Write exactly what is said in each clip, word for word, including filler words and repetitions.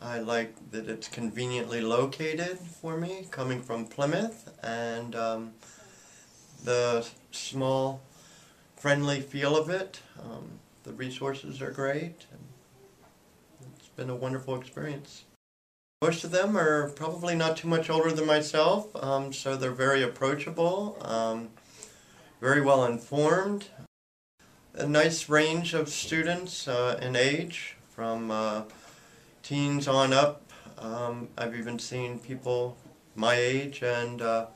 I like that it's conveniently located for me, coming from Plymouth, and um, the small, friendly feel of it. Um, the resources are great. And it's been a wonderful experience. Most of them are probably not too much older than myself, um, so they're very approachable, um, very well informed. A nice range of students uh, in age, from uh, teens on up. um, I've even seen people my age and uh,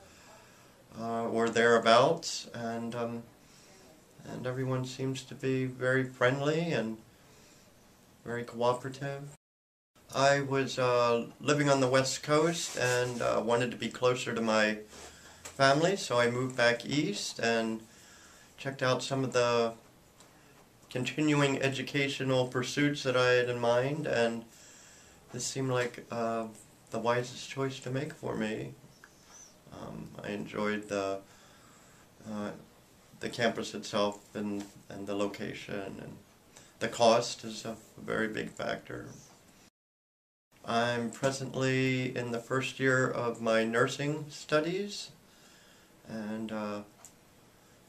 uh, or thereabouts, and um, and everyone seems to be very friendly and very cooperative. I was uh, living on the West Coast and uh, wanted to be closer to my family, so I moved back east and checked out some of the continuing educational pursuits that I had in mind, and this seemed like uh, the wisest choice to make for me. Um, I enjoyed the uh, the campus itself and, and the location, and the cost is a very big factor. I'm presently in the first year of my nursing studies and uh,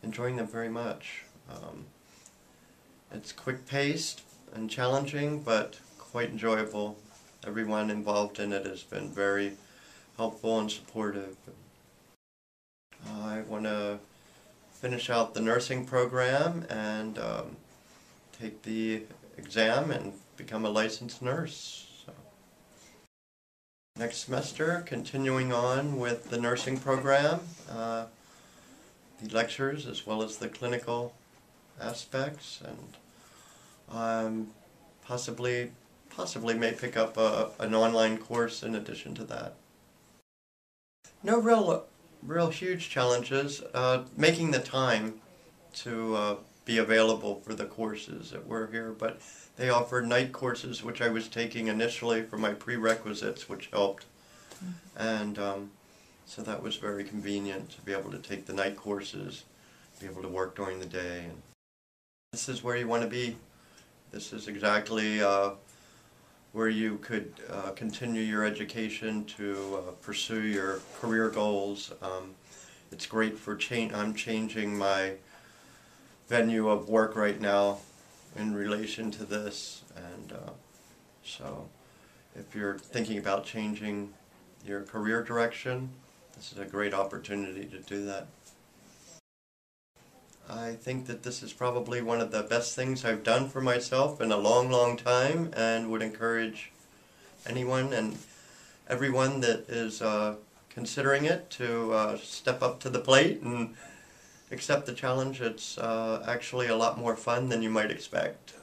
enjoying them very much. Um, It's quick-paced and challenging, but quite enjoyable. Everyone involved in it has been very helpful and supportive. I want to finish out the nursing program and um, take the exam and become a licensed nurse. So. Next semester, continuing on with the nursing program, uh, the lectures as well as the clinical aspects, and Um, possibly, possibly may pick up a, an online course in addition to that. No real, real huge challenges. Uh, making the time to uh, be available for the courses that were here, but they offered night courses, which I was taking initially for my prerequisites, which helped, mm-hmm. and um, so that was very convenient to be able to take the night courses, be able to work during the day. And this is where you want to be. This is exactly uh, where you could uh, continue your education to uh, pursue your career goals. Um, it's great for change. I'm changing my venue of work right now in relation to this, and uh, so if you're thinking about changing your career direction, this is a great opportunity to do that. I think that this is probably one of the best things I've done for myself in a long, long time, and would encourage anyone and everyone that is uh, considering it to uh, step up to the plate and accept the challenge. It's uh, actually a lot more fun than you might expect.